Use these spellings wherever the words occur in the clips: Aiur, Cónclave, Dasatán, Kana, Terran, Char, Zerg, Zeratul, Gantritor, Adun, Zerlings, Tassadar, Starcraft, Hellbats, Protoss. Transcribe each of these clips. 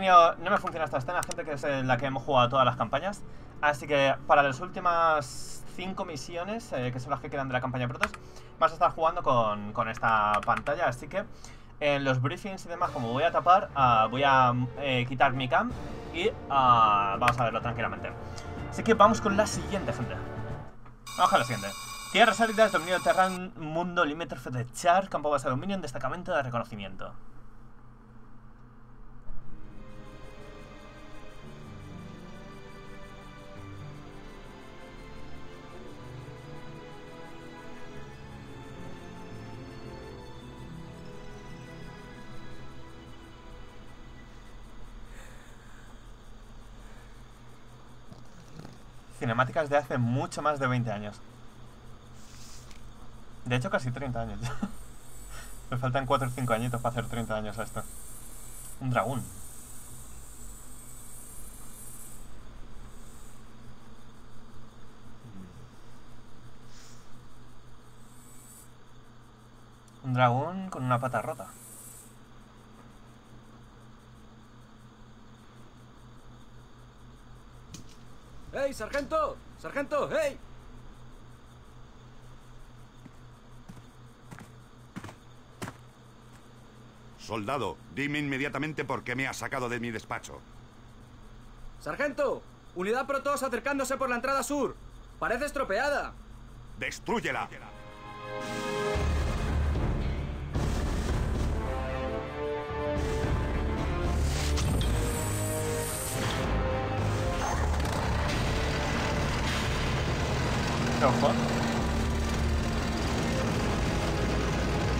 no me ha funcionado esta escena, gente, que es la que hemos jugado todas las campañas. Así que para las últimas 5 misiones, que son las que quedan de la campaña Protoss, vas a estar jugando con esta pantalla. Así que en los briefings y demás, como voy a tapar, voy a quitar mi cam y vamos a verlo tranquilamente. Así que vamos con la siguiente, gente. Vamos con la siguiente. Tierras áridas, dominio de Terran, mundo limítrofe de Char, campo base de dominio, en destacamento de reconocimiento. Cinemáticas de hace mucho más de 20 años. De hecho, casi 30 años. Me faltan 4 o 5 añitos para hacer 30 años a esto. Un dragón. Un dragón con una pata rota. ¡Hey, sargento! ¡Sargento, hey! Soldado, dime inmediatamente por qué me has sacado de mi despacho. ¡Sargento! Unidad Protoss acercándose por la entrada sur. Parece estropeada. ¡Destrúyela! Ojo.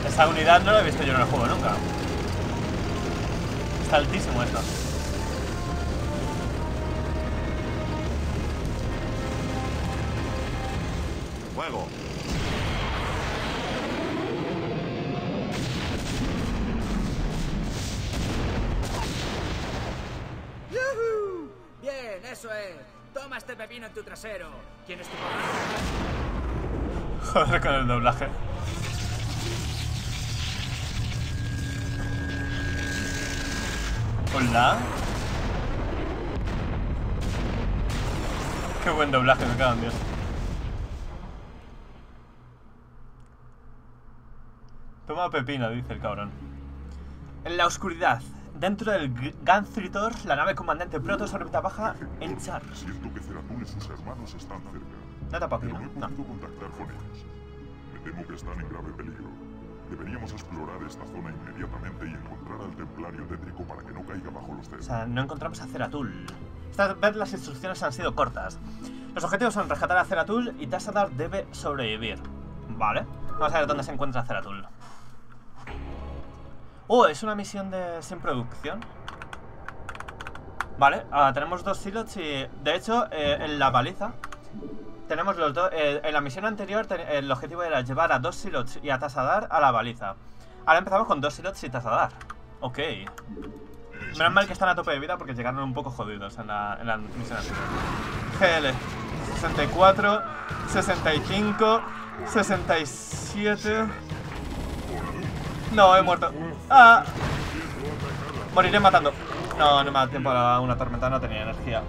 Esta unidad no la he visto yo en el juego nunca. Está altísimo esto. Fuego. ¡Yuhu! Bien, eso es. Toma este pepino en tu trasero. ¿Quién es tu papá? Joder con el doblaje. Hola. Qué buen doblaje, me cago en Dios. Toma pepino, dice el cabrón. En la oscuridad. Dentro del Gantritor, la nave comandante Protoss órbita baja en Char. Siento que Zeratul y sus hermanos están cerca. No te apago, ¿no? No he podido contactar con ellos. Me temo que están en grave peligro. Deberíamos explorar esta zona inmediatamente y encontrar al templario tétrico para que no caiga bajo los cerros. O sea, no encontramos a Zeratul. Esta vez las instrucciones han sido cortas. Los objetivos son rescatar a Zeratul y Tassadar debe sobrevivir. Vale. Vamos a ver dónde se encuentra Zeratul. Oh, es una misión de sin producción. Vale, tenemos dos silos y... De hecho, en la baliza tenemos los dos... en la misión anterior el objetivo era llevar a dos silos y a Tassadar a la baliza. Ahora empezamos con dos silos y Tassadar. Ok. Menos mal que están a tope de vida porque llegaron un poco jodidos en la misión anterior. GL 64 65 67... No, he muerto. Ah. Moriré matando. No, no me da tiempo a una tormenta, no tenía energía.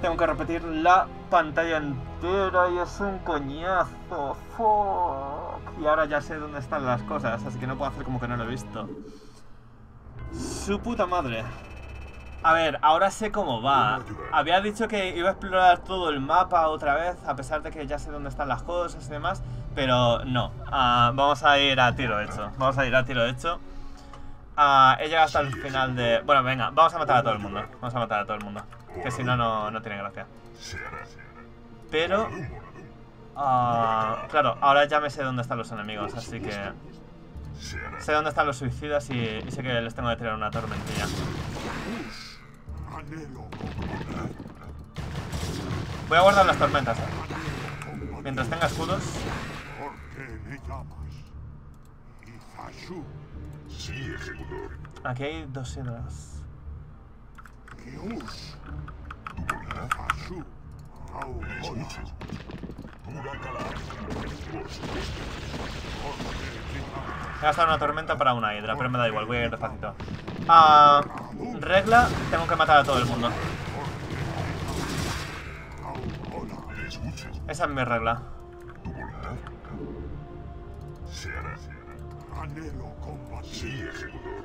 Tengo que repetir la pantalla entera y es un coñazo. Fuck. Y ahora ya sé dónde están las cosas, así que no puedo hacer como que no lo he visto. Su puta madre. A ver, ahora sé cómo va. Había dicho que iba a explorar todo el mapa otra vez, a pesar de que ya sé dónde están las cosas y demás. Pero no, vamos a ir a tiro hecho. Vamos a ir a tiro hecho. He llegado hasta el final de... Bueno, venga, vamos a matar a todo el mundo. Vamos a matar a todo el mundo. Que si no, no tiene gracia. Pero... claro, ahora ya me sé dónde están los enemigos, así que... Sé dónde están los suicidas y sé que les tengo que tirar una tormentilla. Voy a guardar las tormentas, mientras tenga escudos. Aquí hay dos sidras. He gastado una tormenta para una hidra, pero me da igual, voy a ir despacito. regla, tengo que matar a todo el mundo. Esa es mi regla. Sí, ejecutor.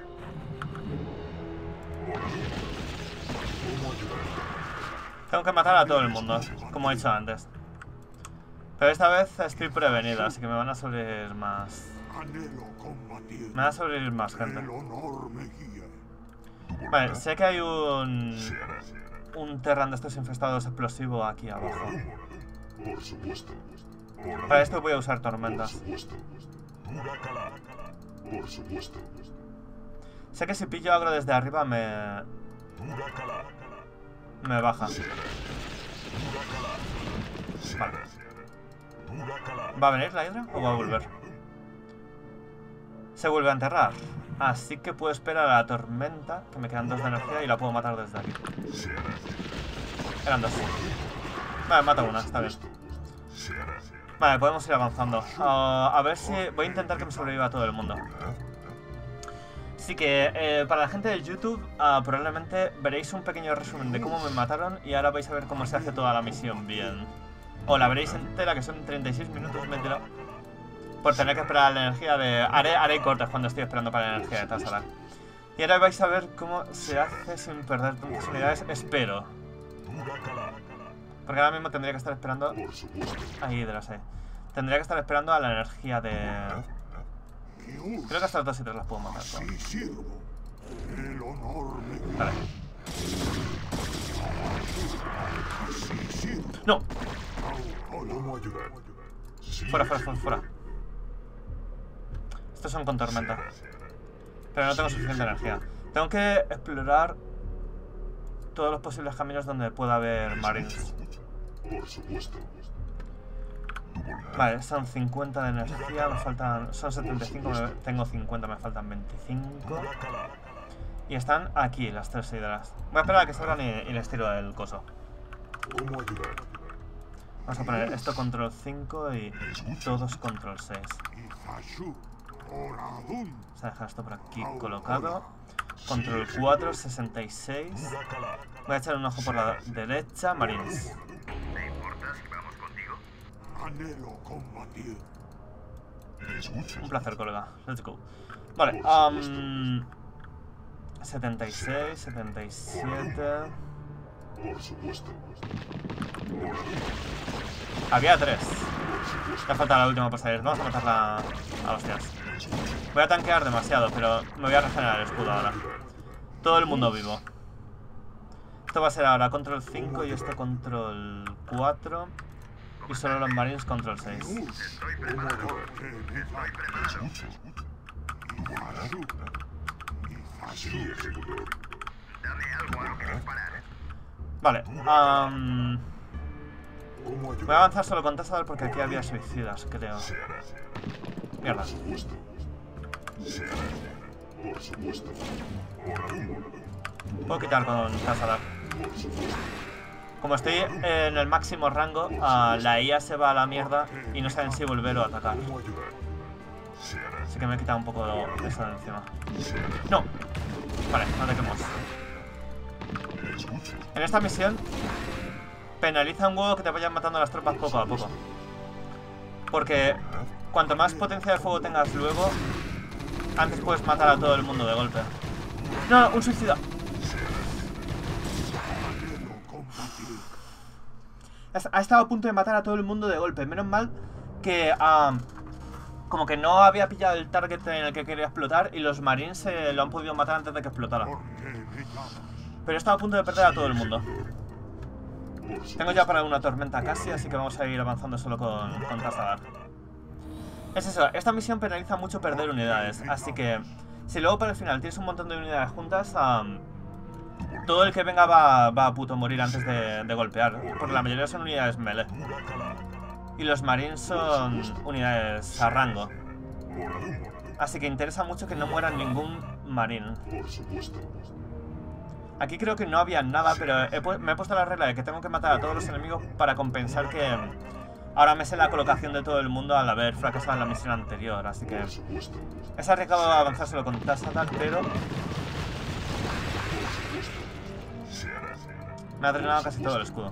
Tengo que matar a todo el mundo, como he dicho antes. Pero esta vez estoy prevenido, así que me van a sobrevivir más. Me van a sobrevivir más gente. Vale, sé que hay un Terran de estos infestados explosivos aquí abajo. Para esto voy a usar tormentas. Por supuesto. Sé que si pillo agro desde arriba me baja. Vale. ¿Va a venir la hidra o va a volver? Se vuelve a enterrar. Así que puedo esperar a la tormenta, que me quedan 2 de energía y la puedo matar desde aquí. Eran 2. Vale, mata una, está bien. Vale, podemos ir avanzando. A ver si... Voy a intentar que me sobreviva todo el mundo. Así que, para la gente de YouTube, probablemente veréis un pequeño resumen de cómo me mataron y ahora vais a ver cómo se hace toda la misión bien. O la veréis entera, que son 36 minutos, me he tirado por tener que esperar la energía de... Haré cortes cuando estoy esperando para la energía de Tassadar. Y ahora vais a ver cómo se hace sin perder tantas unidades, espero. Porque ahora mismo tendría que estar esperando... Ahí, de la sé. Tendría que estar esperando a la energía de... Creo que hasta las 2 y 3 las puedo matar. Vale. ¡No! Fuera, fuera, fuera, fuera. Estos son con tormenta. Pero no tengo suficiente energía. Tengo que explorar todos los posibles caminos donde pueda haber marines. Vale, son 50 de energía, me faltan... Son 75, tengo 50, me faltan 25. Y están aquí las 3 hidras. Voy a esperar a que salgan y les tiro el coso. Vamos a poner esto control 5 y todos control 6. Vamos a dejar esto por aquí colocado. Control 4, 66. Voy a echar un ojo por la derecha, marines. Un placer, colega. Let's go. Vale, 76, 77. Por supuesto. Había 3. Me falta la última para salir. Vamos a matarla a hostias. Voy a tanquear demasiado, pero me voy a regenerar el escudo ahora. Todo el mundo vivo. Esto va a ser ahora control 5 y esto control 4. Y solo los marines control 6. Estoy preparado. Vale, voy a avanzar solo con Tassadar porque aquí había suicidas, creo. Mierda. Puedo quitar con Tassadar. Como estoy en el máximo rango, la IA se va a la mierda y no saben si volver o atacar. Así que me he quitado un poco de eso de encima. ¡No! Vale, no te quemo. En esta misión penaliza un huevo que te vayan matando las tropas poco a poco. Porque cuanto más potencia de fuego tengas luego, antes puedes matar a todo el mundo de golpe. ¡No! ¡Un suicida! Ha estado a punto de matar a todo el mundo de golpe. Menos mal que... como que no había pillado el target en el que quería explotar y los marines se lo han podido matar antes de que explotara. Pero he estado a punto de perder a todo el mundo. Tengo ya para una tormenta casi, así que vamos a ir avanzando solo con Tassadar. Es eso, esta misión penaliza mucho perder unidades, así que si luego para el final tienes un montón de unidades juntas, todo el que venga va a puto morir antes de golpear, porque la mayoría son unidades melee. Y los marines son unidades a rango. Así que interesa mucho que no muera ningún marín. Aquí creo que no había nada, pero me he puesto la regla de que tengo que matar a todos los enemigos para compensar que ahora me sé la colocación de todo el mundo al haber fracasado en la misión anterior. Así que es arriesgado avanzar solo con Tassadar, pero Me ha drenado casi todo el escudo.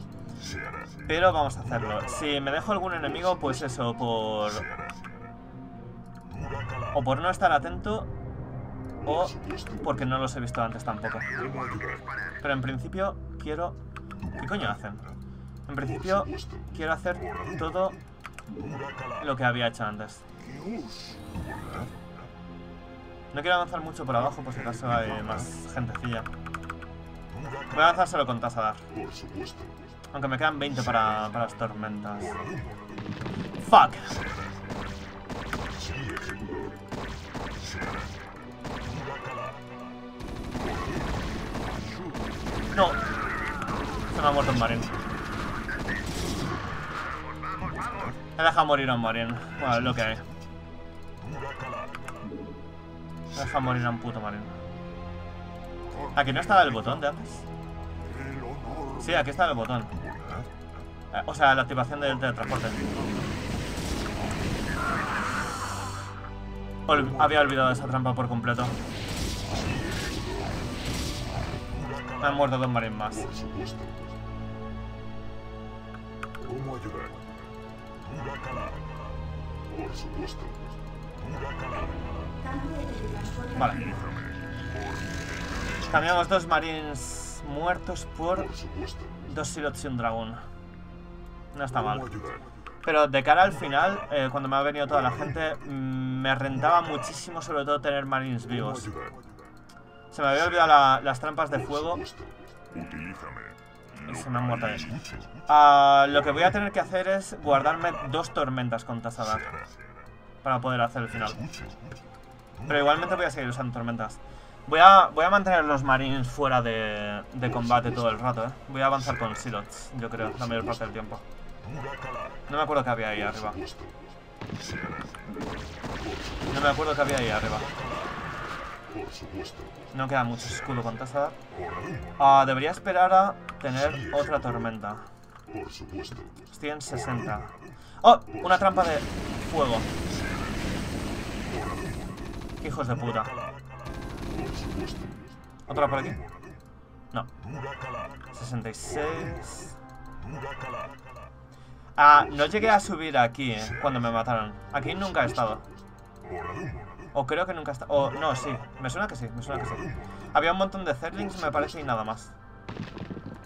Pero vamos a hacerlo. Si me dejo algún enemigo, pues eso, por... o por no estar atento, o porque no los he visto antes tampoco. Pero en principio quiero... ¿Qué coño hacen? En principio quiero hacer todo lo que había hecho antes. No quiero avanzar mucho por abajo, por si acaso hay más gentecilla. Voy a avanzar solo con Tassadar. Aunque me quedan 20 para las tormentas. ¡Fuck! No. Se me ha muerto un marín. Me he dejado morir a un marín. Bueno, es lo que hay. Me he dejado morir a un puto marín. ¿Aquí no estaba el botón de antes? Sí, aquí estaba el botón. O sea, la activación del teletransporte. Había olvidado esa trampa por completo. Me han muerto dos marines más. Vale. Cambiamos dos marines muertos por dos silots y un dragón. No está mal. Pero de cara al final, cuando me ha venido toda la gente, me rentaba muchísimo, sobre todo, tener marines vivos. Se me había olvidado las trampas de fuego. Y se me han muerto ahí. Lo que voy a tener que hacer es guardarme dos tormentas con Tassadar para poder hacer el final. Pero igualmente voy a seguir usando tormentas. Voy a mantener los marines fuera de combate todo el rato, ¿eh? Voy a avanzar con silots, yo creo, la mayor parte del tiempo. No me acuerdo que había ahí arriba. No me acuerdo que había ahí arriba. No queda mucho escudo con Tassadar. Debería esperar a tener otra tormenta. Estoy en 60. ¡Oh! Una trampa de fuego. Hijos de puta. ¿Otra por aquí? No. 66. No llegué a subir aquí cuando me mataron. Aquí nunca he estado. O creo que nunca he estado. O no, sí. Me suena que sí, me suena que sí. Había un montón de zerlings, me parece, y nada más.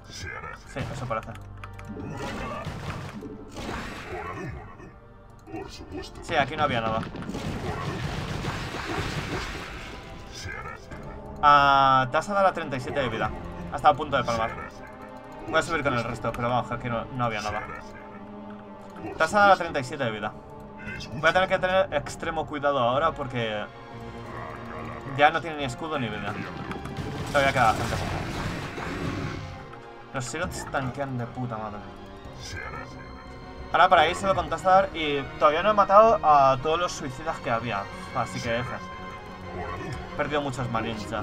Sí, eso parece. Sí, aquí no había nada. Tassadar a 37 de vida. Ha estado a punto de palmar. Voy a subir con el resto, pero vamos, aquí no había nada. Tassadar a 37 de vida. Voy a tener que tener extremo cuidado ahora porque ya no tiene ni escudo ni vida. Todavía queda gente. Los sirots tanquean de puta madre. Ahora para ahí se lo con Tassadar. Y todavía no he matado a todos los suicidas que había. Así que F. He perdido muchos marines ya.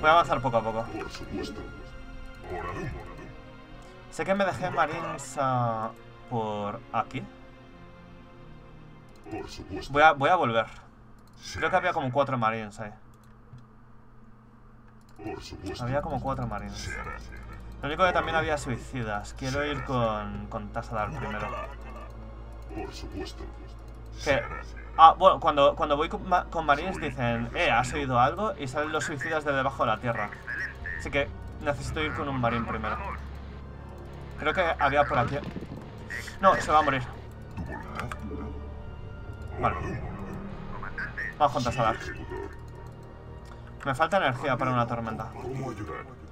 Voy a avanzar poco a poco. Sé que me dejé marines por aquí. Voy a volver. Creo que había como 4 marines ahí. Había como 4 marines. Lo único que también había suicidas. Quiero ir con Tassadar primero. Que... bueno, cuando voy con marines dicen, ¿has oído algo? Y salen los suicidas de debajo de la tierra. Así que necesito ir con un marín primero. Creo que había por aquí. No, se va a morir. Vale. Vamos con Tassadar. Me falta energía para una tormenta.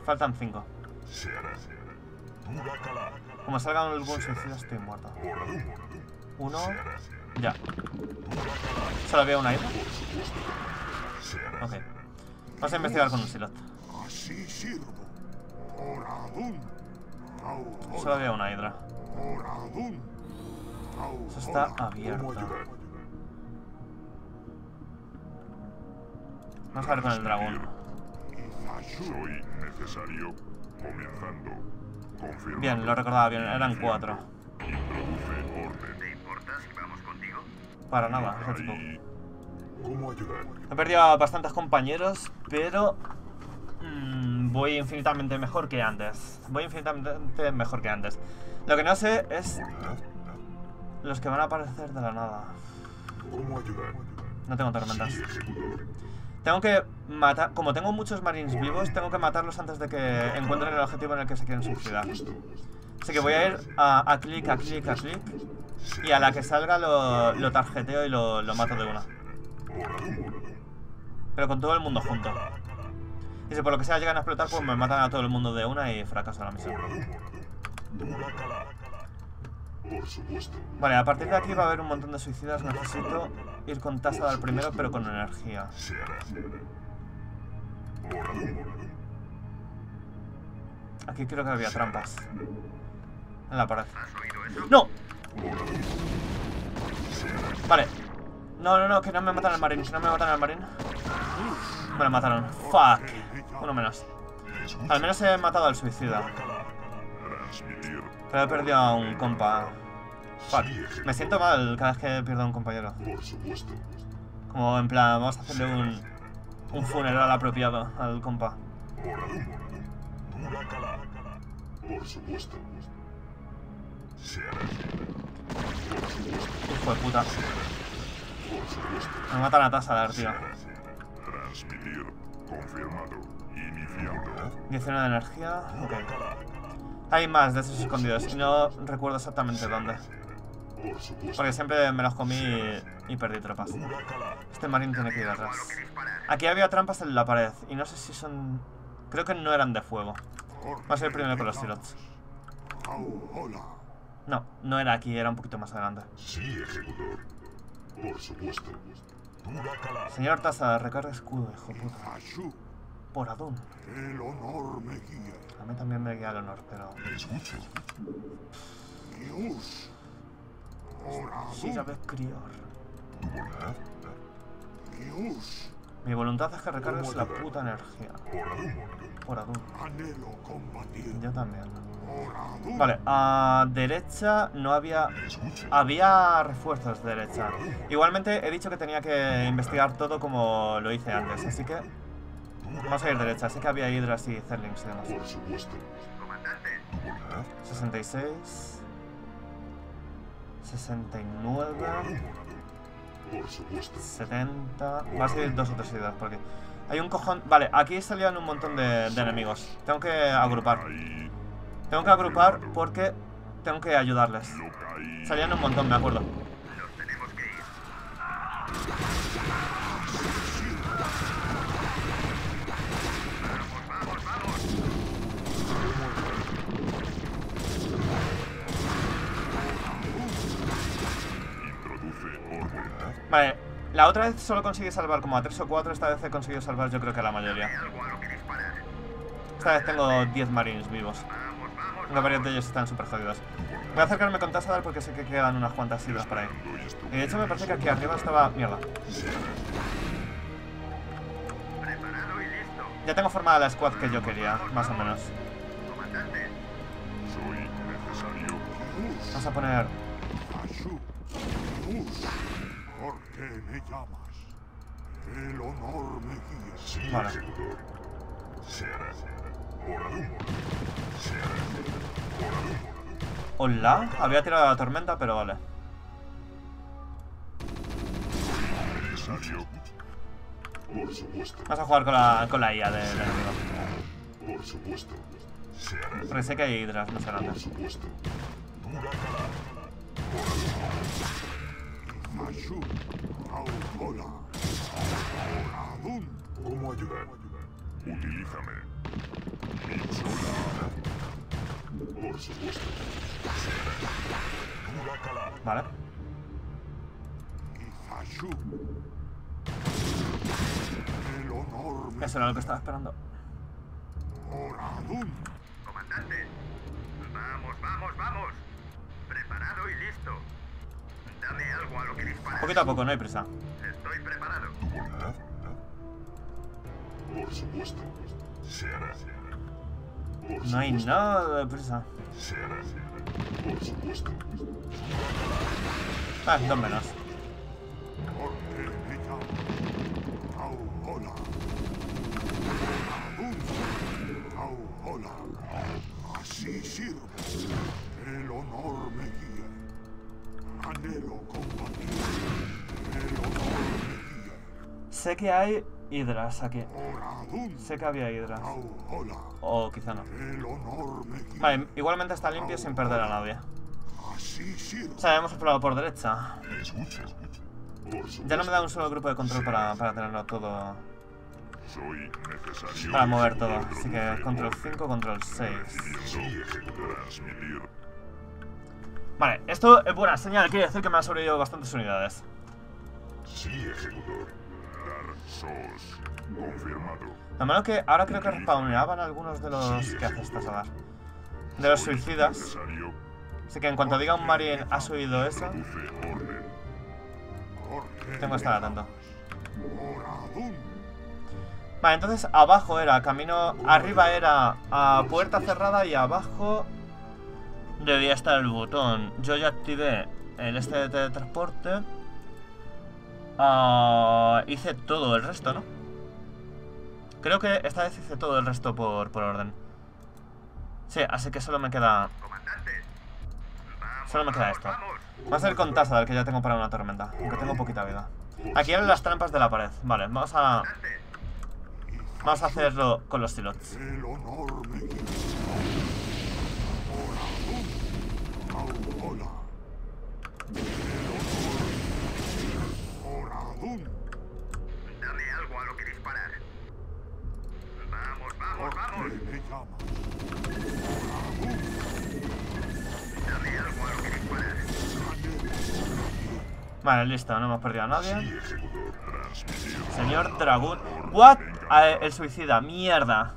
Faltan 5. Como salga algún suicida estoy muerto. 1. Ya. ¿Solo había una isla? Ok. Vamos a investigar con un silot. Solo había una hidra. Eso está abierto. Vamos a ver con el dragón. Soy necesario comenzando. Bien, lo recordaba bien, eran 4. Para nada, he perdido a bastantes compañeros, pero voy infinitamente mejor que antes. Voy infinitamente mejor que antes. Lo que no sé es... los que van a aparecer de la nada. No tengo tormentas. Tengo que matar... como tengo muchos marines vivos, tengo que matarlos antes de que encuentren el objetivo en el que se quieren suicidar. Así que voy a ir a clic, a clic, a clic. Y a la que salga lo tarjeteo y lo mato de una. Pero con todo el mundo junto. Y si por lo que sea llegan a explotar, pues me matan a todo el mundo de una y fracaso la misión. Vale, a partir de aquí va a haber un montón de suicidas. Necesito ir con Tassadar primero, pero con energía. Aquí creo que había trampas en la pared. ¡No! Vale. No, no, no, que no me matan al marín. Que no me matan al marín. Me lo mataron. Fuck. Uno menos. Al menos he matado al suicida. Pero he perdido a un compa. Fuck. Me siento mal cada vez que pierdo a un compañero. Como en plan, vamos a hacerle un funeral apropiado al compa. Hijo de puta. Me matan a Tassadar, tío. 19 de energía. Ok. Hay más de esos escondidos y no recuerdo exactamente dónde. Porque siempre me los comí y perdí tropas. Este marín tiene que ir atrás. Aquí había trampas en la pared y no sé si son... creo que no eran de fuego. Va a ser el primero con los tirots. No, no era aquí, era un poquito más adelante. Sí, ejecutor. Por supuesto. Señor Tassadar, recarga escudo, hijo puta. Por Adun. El honor me guía. A mí también me guía el honor, pero... escucho. Dios. Sí, sabes, crior. ¿Tu voluntad? Dios. Mi voluntad es que recargues la puta energía. Por Adun. Anhelo combatir. Yo también. Vale, a derecha no había... había refuerzos de derecha. Igualmente he dicho que tenía que investigar todo como lo hice antes, así que... vamos a ir derecha, así que había hidras y zerlings y demás. 66... 69... 70... Va a salir dos o tres hidras por aquí. Hay un cojón... vale, aquí salían un montón de enemigos. Tengo que agrupar. Tengo que agrupar porque tengo que ayudarles. Salían un montón, me acuerdo. Vale, la otra vez solo conseguí salvar como a 3 o 4, esta vez he conseguido salvar yo creo que a la mayoría. Esta vez tengo 10 marines vivos. La varios de ellos están súper jodidos. Voy a acercarme con Tassadar porque sé que quedan unas cuantas hidras para ahí. Y de hecho me parece que aquí arriba estaba... mierda. Ya tengo formada la squad que yo quería, más o menos. Vamos a poner... vale. Hola, había tirado la tormenta, pero vale. Vamos a jugar con la IA del enemigo. Porque sé que hay hidras, no sé nada. ¿Cómo ayudar? Utilízame. Vale. Eso era lo que estaba esperando. Comandante. Vamos, vamos, vamos. Preparado y listo. Dame algo a lo que disparar. Poquito a poco, no hay prisa. Estoy preparado. Por supuesto. Se hará. No hay nada de prisa. Ah, dos menos. Hola, así sirvo. El honor me guía. Anhelo combatir. El honor me guía. Sé que hay hidras aquí. Sé que había hidras. O quizá no. Vale, igualmente está limpio sin perder a nadie. O sea, hemos explorado por derecha. Ya no me da un solo grupo de control para tenerlo todo. Para mover todo. Así que control 5, control 6. Vale, esto es buena señal. Quiere decir que me han sobrevivido bastantes unidades. Sí, ejecutor. Sos confirmado. Lo malo que ahora creo que respawneaban algunos de los que haces Tassadar. De los suicidas. Así que en cuanto diga un marine ha subido eso, tengo que estar atento. Vale, entonces abajo era camino. Arriba era a puerta cerrada y abajo debía estar el botón. Yo ya activé el este de teletransporte. Hice todo el resto, ¿no? Creo que esta vez hice todo el resto por orden. Sí, así que solo me queda... Solo me queda esto. Vamos a ir con Tassadar, que ya tengo para una tormenta. Aunque tengo poquita vida. Aquí eran las trampas de la pared. Vale, vamos a... Vamos a hacerlo con los silots. Dame algo a lo que disparar. Vamos. Dame algo a lo que disparar. Vale, listo, no hemos perdido a nadie. Señor Dragón. What? El suicida, mierda.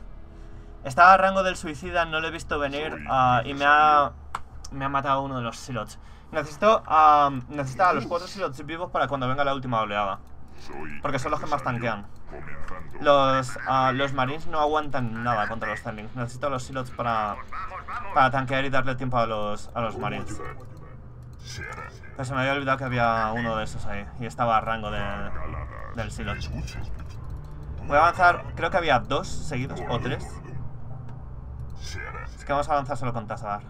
Estaba a rango del suicida, no lo he visto venir y me ha matado uno de los silots. Necesito a los 4 silots vivos para cuando venga la última oleada. Porque son los que más tanquean. Los marines no aguantan nada contra los tendings. Necesito a los silots para tanquear y darle tiempo a los marines. Pero se me había olvidado que había uno de esos ahí. Y estaba a rango del silot. Voy a avanzar, creo que había 2 seguidos o 3. Así que vamos a avanzar solo con Tassadar.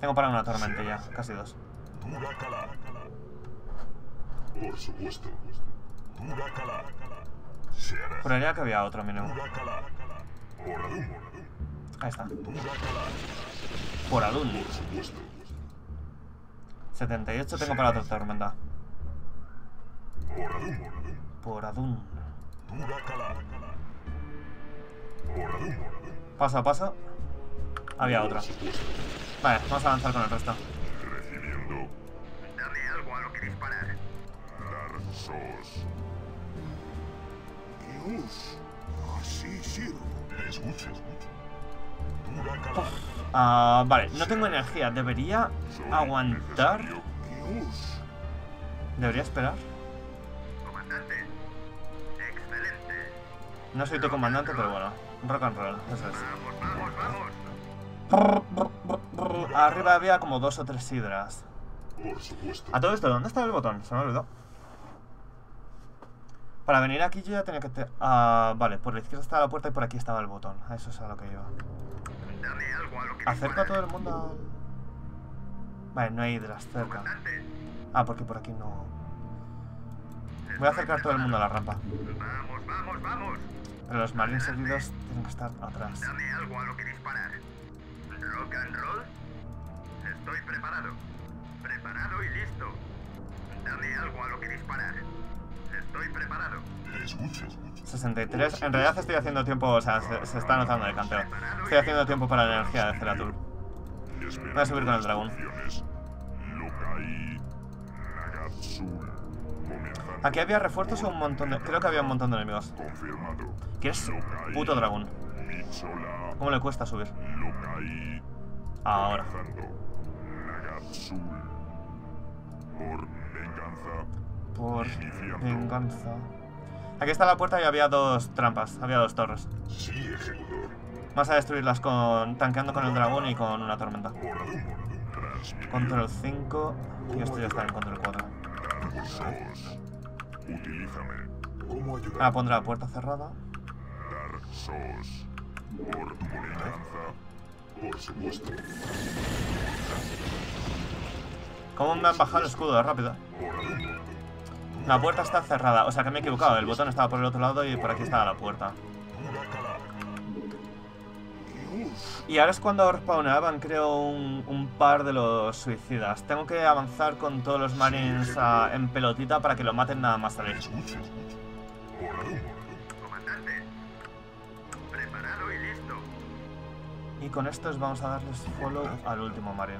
Tengo para una tormenta ya, casi 2. Por supuesto. Juraría que había otro mínimo. Ahí está. Por Adun. 78 tengo para otra tormenta. Por Adun. Paso a paso. Había otra. Vale, vamos a avanzar con el resto. Recibiendo. Dame algo a lo que disparar. Larsos. Dios. Así sirvo. Escuchas. Vale, no tengo energía. Debería aguantar. Debería esperar. Comandante. Excelente. No soy tu comandante, pero bueno. Rock and roll, eso es. Vamos. Arriba había como 2 o 3 hidras. Por supuesto. A todo esto, ¿dónde está el botón? Se me olvidó. Para venir aquí yo ya tenía que... vale, por la izquierda estaba la puerta y por aquí estaba el botón. A eso es a lo que iba. Acerco a todo el mundo. Vale, no hay hidras cerca. Ah, porque por aquí no... Voy a acercar todo el mundo a la rampa. Vamos. Pero los marines seguidos tienen que estar atrás. Dame algo a lo que disparar. Rock and roll. Estoy preparado. Preparado y listo. Dame algo a lo que disparar. Estoy preparado. 63. En realidad estoy haciendo tiempo, o sea, se está notando el canteo. Estoy haciendo tiempo para la energía de Zeratul. Voy a subir con el dragón. Aquí había refuerzos o un montón de... Creo que había un montón de enemigos. ¿Quieres? Puto dragón. ¿Cómo le cuesta subir? Ahora. Por venganza. Aquí está la puerta y había 2 trampas. Había 2 torres. Vamos a destruirlas tanqueando con el dragón y con una tormenta. Control 5. Y esto ya está en control 4. Ahora pondrá la puerta cerrada. ¿Por tu venganza? Por supuesto. ¿Cómo me han bajado el escudo? Rápido. La puerta está cerrada. O sea que me he equivocado. El botón estaba por el otro lado y por aquí estaba la puerta. Y ahora es cuando respawnaban, creo, un par de los suicidas. Tengo que avanzar con todos los marines en pelotita para que lo maten nada más salir. Y con estos vamos a darles follow al último marine.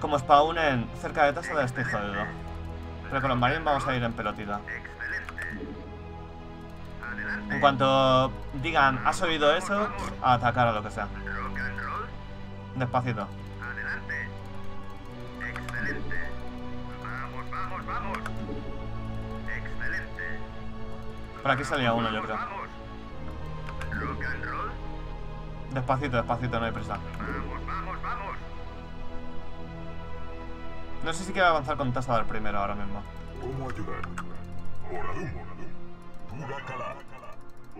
Como spawnen cerca de Tassadar estoy jodido. Pero con los marines vamos a ir en pelotita. En cuanto digan, ¿has oído eso? A atacar a lo que sea. Despacito. Adelante. Excelente. Vamos, vamos, vamos. Excelente. Por aquí salía uno, yo creo. Rock and roll. Despacito, despacito, no hay prisa. Vamos, vamos, vamos. No sé si quiero avanzar con Tassadar primero ahora mismo. ¿Cómo ayudar?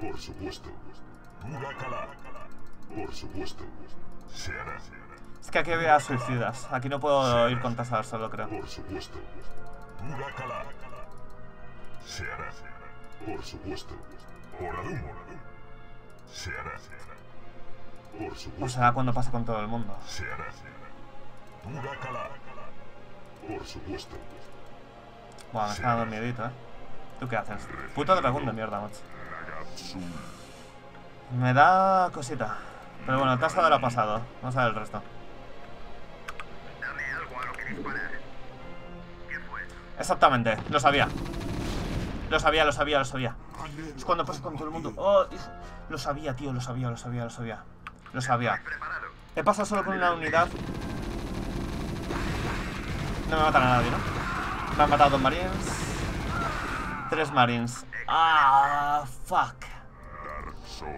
Por supuesto. Por supuesto. Es que aquí había suicidas. Aquí no puedo ir con Tassadar solo, creo. Por supuesto. Se hará. Por supuesto. Se hará. Por supuesto. O sea, cuando pasa con todo el mundo. Se hará. Por supuesto. Bueno, me está dando miedito, ¿eh? ¿Tú qué haces? Puto dragón de mierda, macho. Me da cosita. Pero bueno, Tassadar lo ha pasado. Vamos a ver el resto. Exactamente, lo sabía. Lo sabía, lo sabía, lo sabía. Es cuando pasa con todo el mundo. Oh, lo sabía, tío, lo sabía, lo sabía, lo sabía. Lo sabía. He pasado solo con una unidad. No me matan a nadie, ¿no? Me han matado 2 marines. 3 marines. Ah, fuck.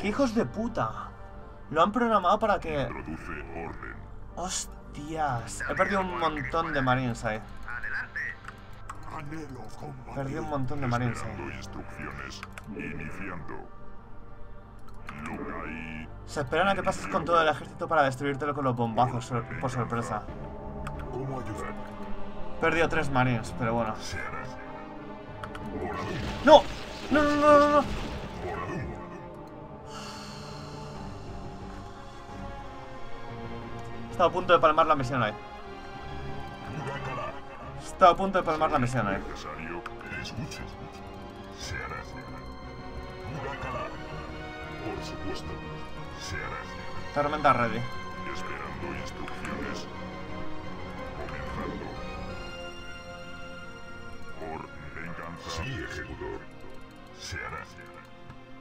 ¡Qué hijos de puta! Lo han programado para que... ¡Hostias! He perdido un montón de marines ahí. Perdí un montón de marines ahí. Se esperan a que pases con todo el ejército para destruírtelo con los bombazos por sorpresa. He perdido 3 marines, pero bueno. ¡No! ¡No, no, no, no, no! Estaba a punto de palmar la misión ahí. Estaba a punto de palmar la misión ahí. Tormenta ready. Esperando instrucciones. Comenzando. Por venganza. Sí, ejecutor. Se hará.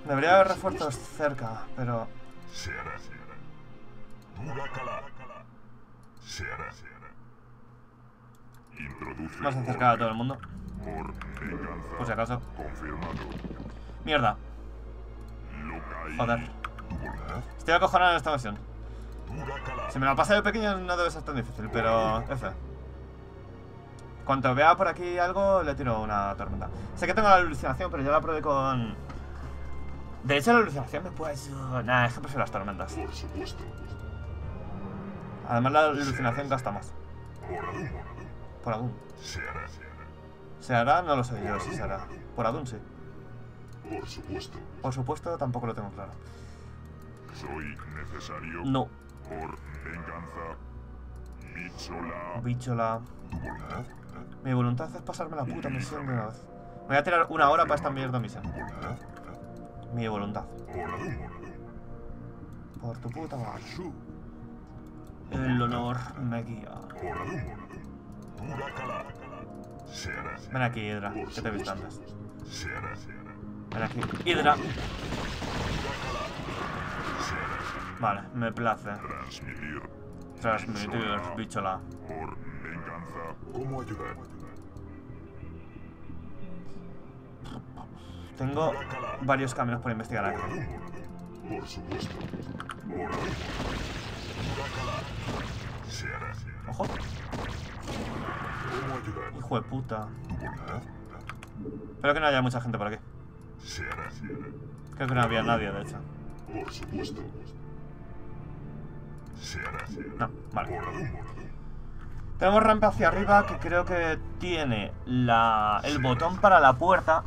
Debería haber refuerzos cerca, pero... Se hará. Se hará. Más acercada a todo el mundo. Por si acaso. Mierda. Joder. Estoy acojonado en esta versión. Si me la pasé de pequeño no debe ser tan difícil, pero... F. Cuando vea por aquí algo, le tiro una tormenta. Sé que tengo la alucinación, pero yo la probé con... De hecho, la alucinación me puede... Nah, es que prefiero las tormentas. Por supuesto. Además, la alucinación gasta más. Por Adun. Se hará, no lo sé yo si se hará. Por Adun, sí. Por supuesto. Por supuesto, tampoco lo tengo claro. Soy necesario. No. Por venganza. Bichola. Bichola. Mi voluntad es pasarme la puta misión de una vez. Me voy a tirar una hora para esta mierda misión. Mi voluntad. Por tu puta madre. El honor me guía. Ven aquí, Hidra, que te he visto antes. Ven aquí, Hidra. Vale, me place. Transmitir, bichola. Tengo varios caminos por investigar aquí. Por supuesto. Ojo. Hijo de puta. Espero que no haya mucha gente por aquí. Creo que no había nadie, de hecho. Por supuesto. No, vale. Tenemos rampa hacia arriba, que creo que tiene el botón para la puerta.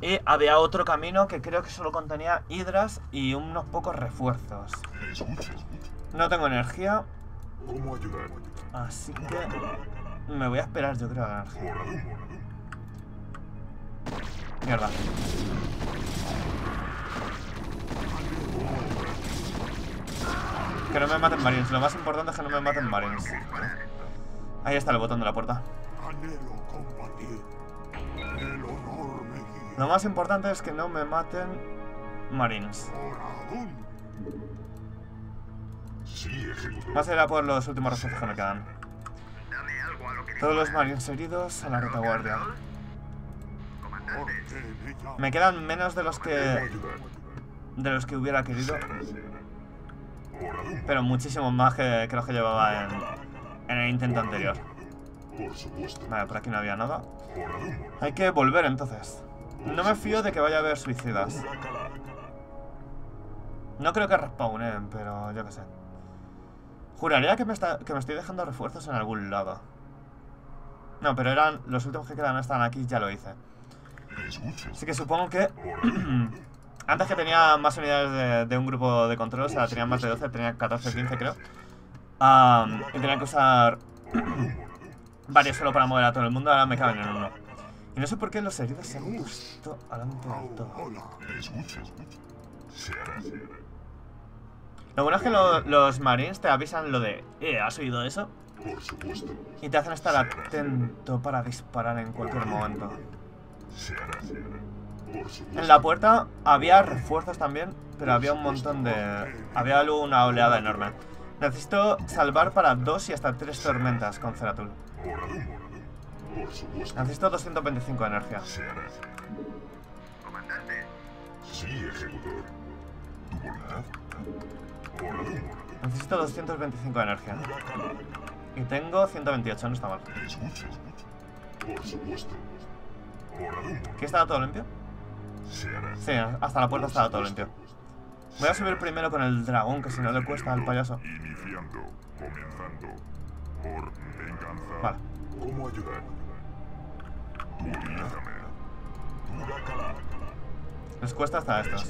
Y había otro camino que creo que solo contenía hidras y unos pocos refuerzos. No tengo energía. Así que me voy a esperar, yo creo, a la energía. Mierda. Que no me maten marines. Lo más importante es que no me maten marines. Ahí está el botón de la puerta. Lo más importante es que no me maten marines. Vas a ir a por los últimos refuerzos que me quedan. Todos los marines heridos a la retaguardia. Me quedan menos de los que hubiera querido, pero muchísimos más que los que llevaba en el intento anterior. Vale, por aquí no había nada. Hay que volver entonces. No me fío de que vaya a haber suicidas. No creo que respawnen, pero yo qué sé. Juraría que me estoy dejando refuerzos en algún lado. No, pero eran los últimos que quedan, están aquí, ya lo hice. Así que supongo que... Antes que tenía más unidades de un grupo de control, o sea, tenía más de 12, tenía 14, 15 creo. Y tenía que usar varios solo para mover a todo el mundo, ahora me caben en uno. Y no sé por qué los heridos se han puesto alante del todo. Lo bueno es que los marines te avisan lo de ¿has oído eso? Y te hacen estar atento para disparar en cualquier momento. En la puerta había refuerzos también, pero había un montón de... Había una oleada enorme. Necesito salvar para 2 y hasta 3 tormentas con Zeratul. Necesito 225 de energía. Necesito 225 de energía. Y tengo 128, no está mal. ¿Aquí estaba todo limpio? Sí, hasta la puerta estaba todo limpio. Voy a subir primero con el dragón, que si no le cuesta al payaso. Vale. Les cuesta hasta estos.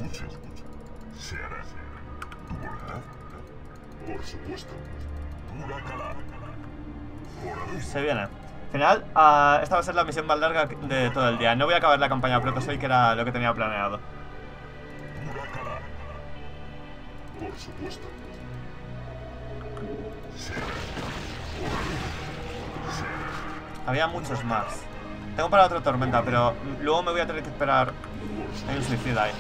Se viene. Al final, esta va a ser la misión más larga de todo el día. No voy a acabar la campaña Protoss hoy, que era lo que tenía planeado. Había muchos más. Tengo para otra tormenta, pero luego me voy a tener que esperar. Hay un suicida ahí.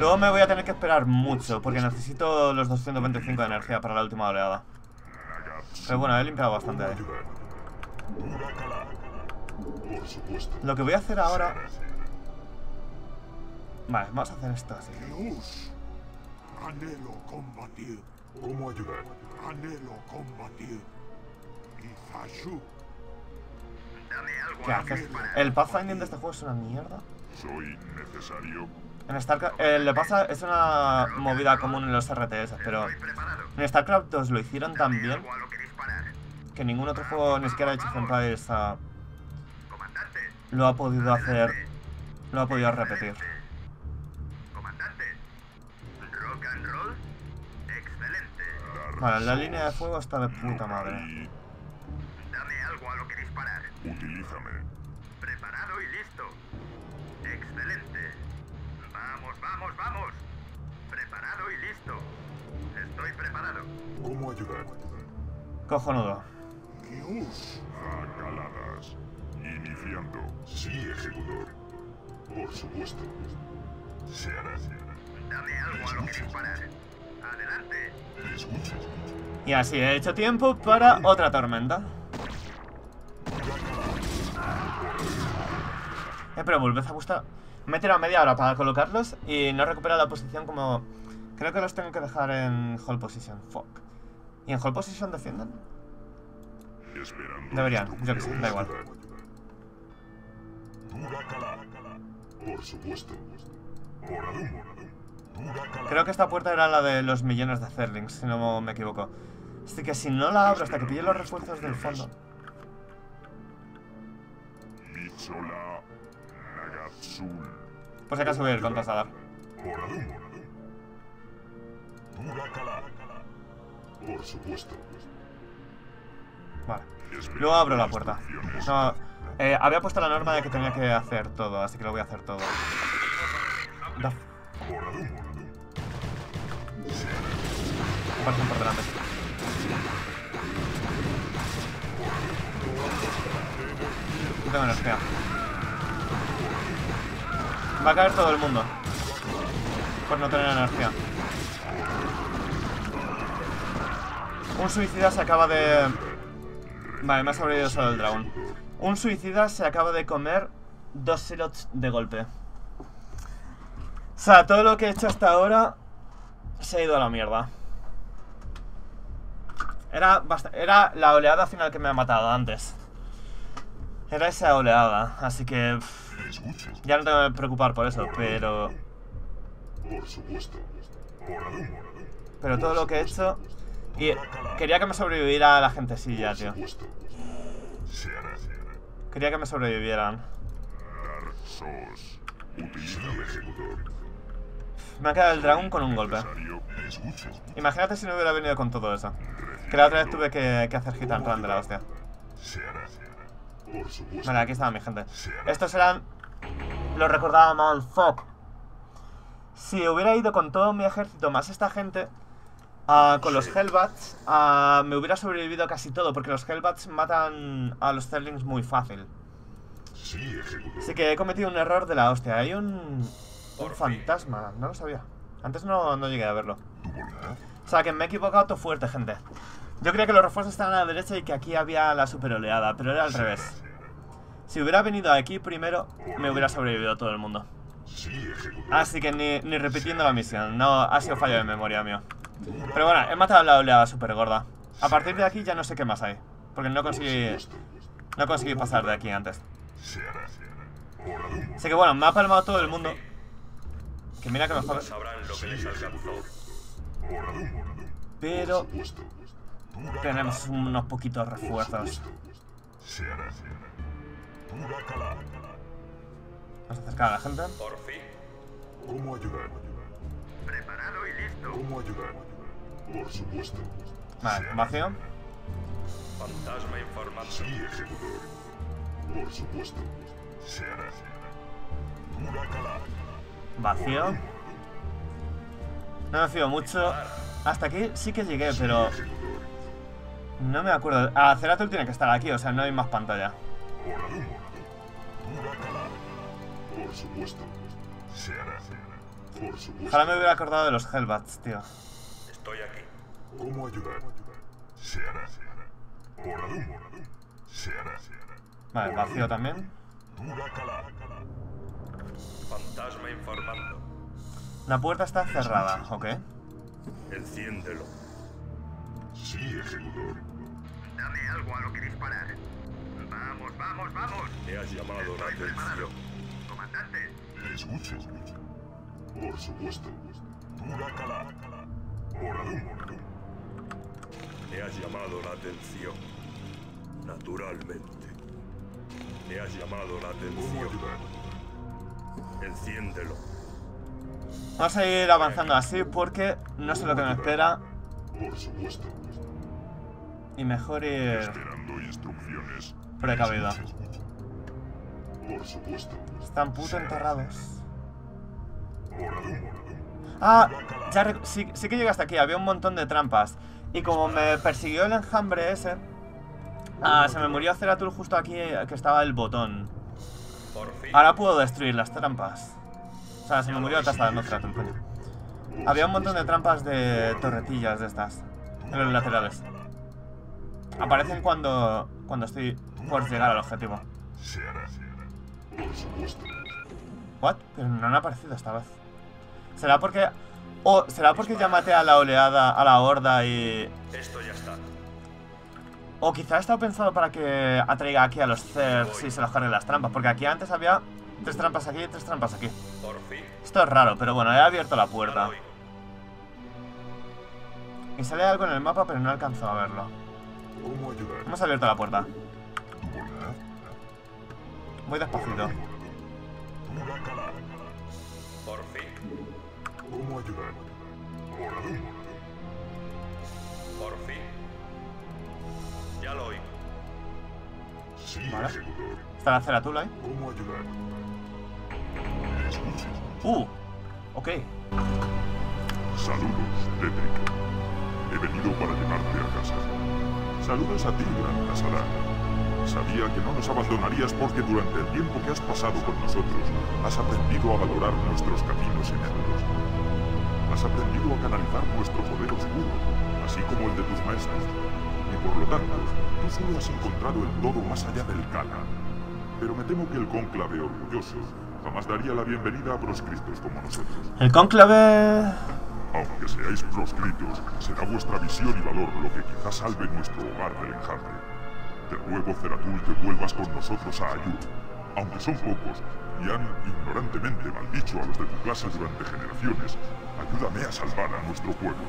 Luego me voy a tener que esperar mucho, porque necesito los 225 de energía para la última oleada. Pero bueno, he limpiado bastante ahí. Lo que voy a hacer ahora... Vale, vamos a hacer esto así. Anhelo combatir. ¿Cómo ayudar? Anhelo combatir. ¿Qué haces? El pathfinding de este juego es una mierda. Soy necesario. En Starcraft es una movida común en los RTS, pero en Starcraft 2 lo hicieron tan bien que ningún otro juego, ni siquiera Age of Empires, lo ha podido hacer, lo ha podido repetir. Vale, la línea de fuego está de puta madre. Dame algo a lo que disparar. Utilízame. Preparado y listo. Excelente. Vamos, vamos, vamos. Preparado y listo. Estoy preparado. ¿Cómo ayudar? Cojonudo. Acaladas. Iniciando. Sí, ejecutor. Por supuesto. Se hará. Dame algo a lo que disparar. Adelante. Y así he hecho tiempo para otra tormenta. Pero volved a buscar. Me he tirado media hora para colocarlos y no he recuperado la posición como... Creo que los tengo que dejar en hold position. Fuck. ¿Y en hold position defienden? Deberían, yo que sé, da igual. Por supuesto. Creo que esta puerta era la de los millones de Zerlings, si no me equivoco. Así que si no la abro hasta que pille los refuerzos del fondo. Pues acaso voy a ir con Tassadar. Por supuesto. Vale. Luego abro la puerta. No, había puesto la norma de que tenía que hacer todo, así que lo voy a hacer todo. Pasen por delante. No tengo energía. Va a caer todo el mundo por no tener energía. Un suicida se acaba de... Vale, me ha sobrevivido solo el dragón. Un suicida se acaba de comer 2 slots de golpe. O sea, todo lo que he hecho hasta ahora se ha ido a la mierda. Era la oleada final que me ha matado antes. Era esa oleada, así que... ya no tengo que preocupar por eso, pero... Por supuesto. Pero todo lo que he hecho... Y quería que me sobreviviera la gentecilla, tío. Quería que me sobrevivieran. Me ha quedado el dragón con un golpe. Imagínate si no hubiera venido con todo eso. Que la otra vez tuve que hacer hit and run de la hostia. Vale, aquí estaba mi gente. Estos eran... Lo recordaba mal, fuck. Si hubiera ido con todo mi ejército más esta gente... con los Hellbats me hubiera sobrevivido casi todo, porque los Hellbats matan a los Zerlings muy fácil. Así que he cometido un error de la hostia. Hay un fantasma, no lo sabía. Antes no llegué a verlo. O sea que me he equivocado todo fuerte, gente. Yo creía que los refuerzos estaban a la derecha y que aquí había la superoleada, pero era al revés. Si hubiera venido aquí primero, me hubiera sobrevivido todo el mundo. Así que ni repitiendo la misión. No, ha sido fallo de memoria mío. Pero bueno, he matado a la oleada súper gorda. A partir de aquí ya no sé qué más hay, porque no conseguí pasar de aquí antes. Así que bueno, me ha palmado todo el mundo. Que mira que me jodas. Pero tenemos unos poquitos refuerzos. Vamos a acercar a la gente. ¿Cómo ayudar? Preparado y listo. ¿Cómo ayudar? Por supuesto. Vale, formación. Fantasma informado. Sí, ejecutor. Por supuesto. Se hará. Vacío. No me fío mucho. Hasta aquí sí que llegué, pero... no me acuerdo. Ah, Zeratul tiene que estar aquí, o sea, no hay más pantalla. Por supuesto. Se hará. Ojalá me hubiera acordado de los Hellbats, tío. Estoy aquí. ¿Cómo ayudar? Se hará. Se hará. Vale, vacío también. Fantasma informando. La puerta está cerrada, ¿ok? Enciéndelo. Sí, ejecutor. Dame algo a lo que disparar. Vamos, vamos, vamos. Te has llamado la atención. Comandante. Escucha, escucha. Por supuesto. Te has llamado la atención. Naturalmente. Te has llamado la atención. Enciéndelo. Vamos a ir avanzando así porque no sé lo que me espera. Por supuesto. Y mejor ir... esperando instrucciones. Precavido. Por supuesto. Están puto enterrados. Ah, ya sí que llegué hasta aquí, había un montón de trampas. Y como me persiguió el enjambre ese, se me murió Zeratul justo aquí, que estaba el botón. Ahora puedo destruir las trampas. O sea, se me murió hasta no Zeratul, coño. Había un montón de trampas de torretillas de estas en los laterales. Aparecen cuando estoy por llegar al objetivo. What? Pero no han aparecido esta vez. ¿Será porque... o será porque ya maté a la oleada, a la horda y... esto ya está. O quizá ha estado pensado para que atraiga aquí a los Zerg y se los carguen las trampas, porque aquí antes había Tres trampas aquí, tres trampas aquí. Esto es raro, pero bueno, he abierto la puerta. Me sale algo en el mapa, pero no alcanzo a verlo. Hemos abierto la puerta. Voy despacito. Ya lo oí. Vale. Está la Zeratul ahí. Ok. Saludos, Tétrico. He venido para llevarte a casa. Saludos a ti, gran Tassadar. Sabía que no nos abandonarías porque durante el tiempo que has pasado con nosotros has aprendido a valorar nuestros caminos enemigos. Has aprendido a canalizar nuestro poder oscuro, así como el de tus maestros. Y por lo tanto, tú solo has encontrado el todo más allá del Kana. Pero me temo que el Cónclave orgulloso jamás daría la bienvenida a proscritos como nosotros. El Cónclave... Aunque seáis proscritos, será vuestra visión y valor lo que quizás salve nuestro hogar del enjambre. Te ruego, Zeratul, que vuelvas con nosotros a Aiur. Aunque son pocos y han ignorantemente maldicho a los de tu clase durante generaciones, ayúdame a salvar a nuestro pueblo.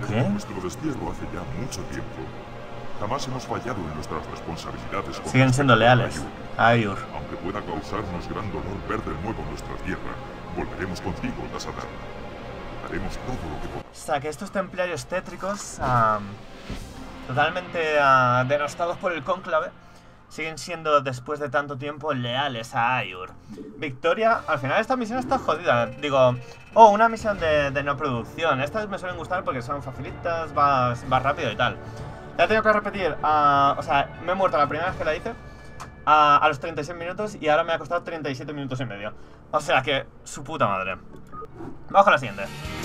Desde nuestro destierro hace ya mucho tiempo, jamás hemos fallado en nuestras responsabilidades. Siguen siendo leales a Aiur. Aunque pueda causarnos gran dolor ver de nuevo nuestra tierra, volveremos contigo, Dasatán. Haremos todo lo que podamos. O sea, que estos templarios tétricos, totalmente denostados por el Cónclave, siguen siendo, después de tanto tiempo, leales a Aiur. Victoria, al final esta misión está jodida. Digo, oh, una misión de no producción. Estas me suelen gustar porque son facilitas, va rápido y tal. La tengo que repetir, o sea, me he muerto la primera vez que la hice a los 36 minutos y ahora me ha costado 37 minutos y medio. O sea que, su puta madre. Vamos con la siguiente.